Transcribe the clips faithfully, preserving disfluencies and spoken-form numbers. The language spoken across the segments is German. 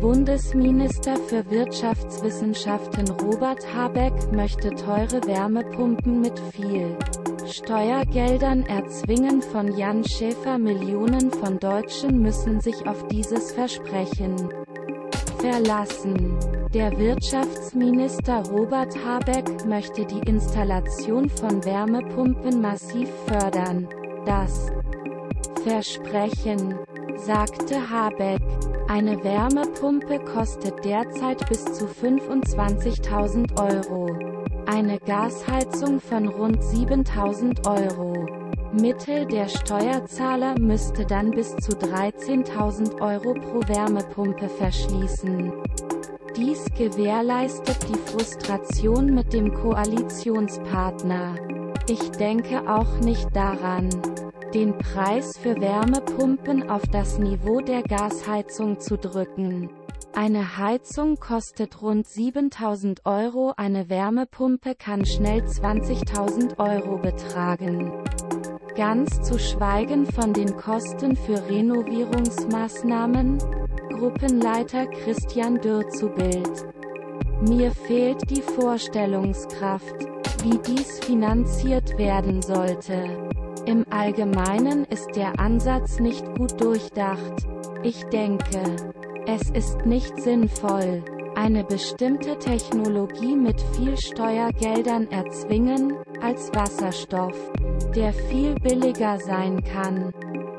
Bundesminister für Wirtschaftswissenschaften Robert Habeck möchte teure Wärmepumpen mit viel Steuergeldern erzwingen. Von Jan Schäfer: Millionen von Deutschen müssen sich auf dieses Versprechen verlassen. Der Wirtschaftsminister Robert Habeck möchte die Installation von Wärmepumpen massiv fördern. Das Versprechen, sagte Habeck. Eine Wärmepumpe kostet derzeit bis zu fünfundzwanzigtausend Euro. Eine Gasheizung von rund siebentausend Euro. Mittel der Steuerzahler müsste dann bis zu dreizehntausend Euro pro Wärmepumpe verschließen. Dies gewährleistet die Frustration mit dem Koalitionspartner. Ich denke auch nicht daran, den Preis für Wärmepumpen auf das Niveau der Gasheizung zu drücken. Eine Heizung kostet rund siebentausend Euro, eine Wärmepumpe kann schnell zwanzigtausend Euro betragen. Ganz zu schweigen von den Kosten für Renovierungsmaßnahmen. Gruppenleiter Christian Dürr zu Bild: Mir fehlt die Vorstellungskraft, wie dies finanziert werden sollte. Im Allgemeinen ist der Ansatz nicht gut durchdacht. Ich denke, es ist nicht sinnvoll, eine bestimmte Technologie mit viel Steuergeldern erzwingen, als Wasserstoff, der viel billiger sein kann,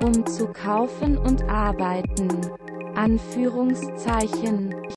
um zu kaufen und arbeiten. Anführungszeichen.